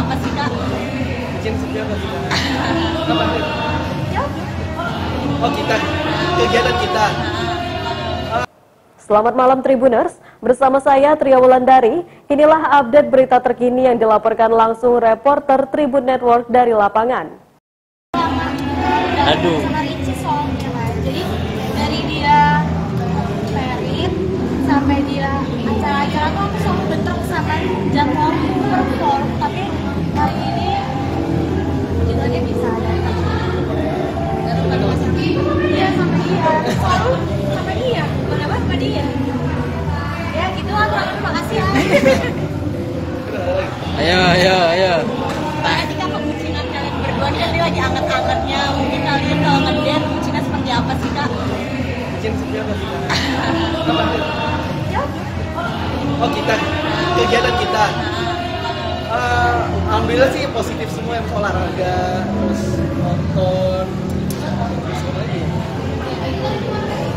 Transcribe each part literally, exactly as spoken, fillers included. apa sih, Kak? Ujian seperti apa sih, Kak? Oh, kita. Kegiatan kita. Selamat malam Tribuners, bersama saya Tria Wulandari. Inilah update berita terkini yang dilaporkan langsung reporter Tribun Network dari lapangan. Aduh. Jadi dari dia merit sampai dia acara-acara tuh aku selalu bentrok sama jadwal perform, tapi kali ini jadwalnya bisa ada. Kalau masih dia sama dia selalu sama dia, bukan apa sama dia. Ya gitulah, terima kasih ya. Ayo, ayo, ayo. Ketika kebucinan kalian berdua ini tadi lagi anget-angetnya, mungkin kalian kalau ngeliat kebucinan seperti apa sih, Kak? Kebucinan seperti apa sih, Kak? Oh kita, kegiatan kita uh, alhamdulillah sih positif semua, yang olahraga, terus nonton, terus apa lagi?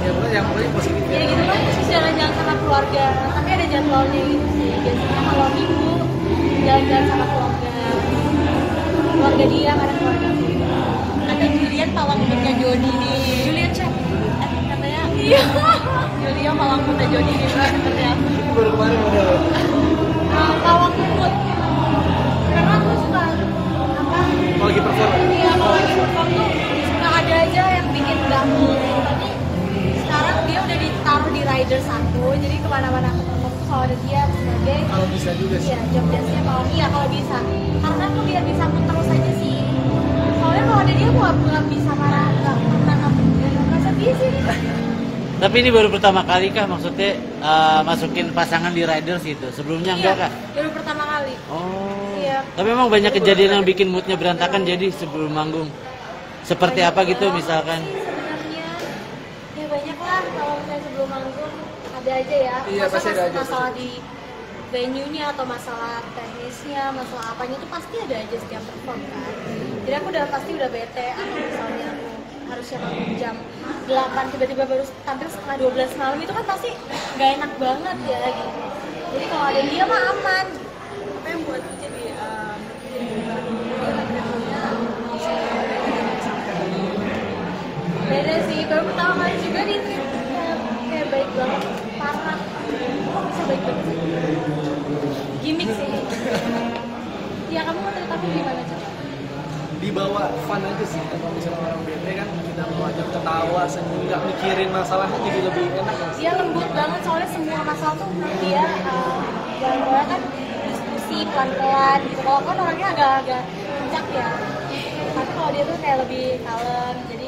Ya bener, yang paling positif ya. Ya gitu kan, terus jalan-jalan sama keluarga, tapi ada jadwalnya gitu sih. Biasanya kalau minggu, jalan-jalan sama keluarga Keluarga dia, karena keluarga ada Julian, pawang punya Jody nih. Julian Jacob eh, katanya? Iya Julian pawang punya Jody nih, seperti apa? Baru kemarin udah pawang kebut, karena aku suka apa? Kalau lagi perform? Iya, kalau lagi perform tuh suka ada aja yang bikin ganggu. Tapi sekarang dia udah ditaruh di Riders satu, jadi kemana-mana aku perform tuh kalau ada dia sebagai kalau bisa juga sih. Iya, job desknya kalau iya kalau bisa, karena aku biar bisa aku terus aja sih. Soalnya kalau ada dia aku nggak bisa marah, nggak pernah nggak sedih sih. Tapi ini baru pertama kali kah maksudnya uh, masukin pasangan di Riders itu? Sebelumnya iya, enggak kah? Baru pertama kali. Oh. Iya. Tapi memang banyak baru kejadian baru yang bikin moodnya berantakan. Jadi sebelum manggung seperti banyak apa gitu misalkan? Sebenarnya ya banyak lah. Kalau misalnya sebelum manggung ada aja ya. Iya, pasti ada aja. Masalah di venue-nya atau masalah teknisnya, masalah apanya itu pasti ada aja setiap perform kan. Jadi aku udah pasti udah bete atau misalnya aku harusnya manggung jam delapan tiba-tiba baru tampil setengah dua belas malam, itu kan pasti nggak enak banget ya gitu. Jadi kalau ada dia mah aman. Apa yang buat jadi um, beda sih, baru pertama kali juga di trip kayak, kayak baik banget, parah. Kok bisa baik banget sih? Gimik sih. Ya kamu mau cerita aku gimana coba? Dibawa fun aja sih, kalau misalnya orang bete kan kita mau ajak ketawa, senyum, nggak mikirin masalahnya jadi lebih enak. Dia lembut banget, soalnya semua masalah tuh dia jalan-jalan uh, kan diskusi pelan-pelan gitu. Kalau kan orangnya agak-agak kencang ya, tapi kalau dia tuh kayak lebih kalem, jadi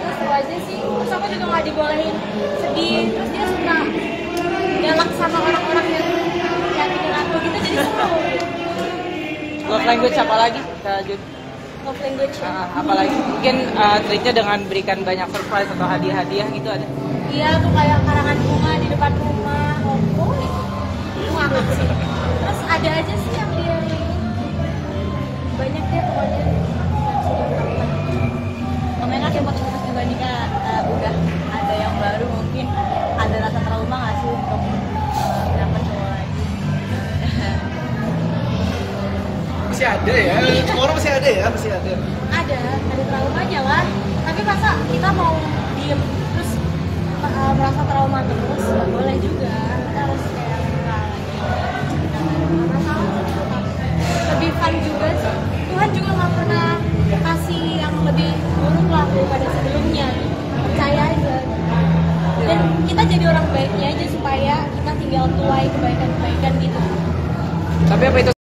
terus seru aja sih. Terus aku juga nggak dibolehin sedih, terus dia suka galak sama orang-orang yang nyakitin aku gitu, jadi seru. Love language apa lagi? Love language uh, apalagi mungkin uh, triknya dengan berikan banyak surprise atau hadiah-hadiah gitu ada? Iya, tuh kayak karangan bunga di depan rumah, oh itu ngakak sih. Terus ada aja sih yang dia banyak deh pokoknya. Kemarin ada yang macam-macam dibandingnya uh, udah ada yang baru, mungkin ada rasa trauma nggak sih untuk uh, dapat cowok lagi? Masih ada ya, semua orang masih ada ya, masih ada. Ada, ada trauma aja lah. Tapi masa kita mau diem terus uh, merasa trauma terus, nggak boleh juga. Kita harus kayak merasa lebih fun juga sih. Tuhan juga nggak pernah kasih yang lebih buruk lah daripada sebelumnya. Percaya aja. Dan kita jadi orang baiknya aja supaya kita tinggal tuai kebaikan-kebaikan gitu. Tapi apa itu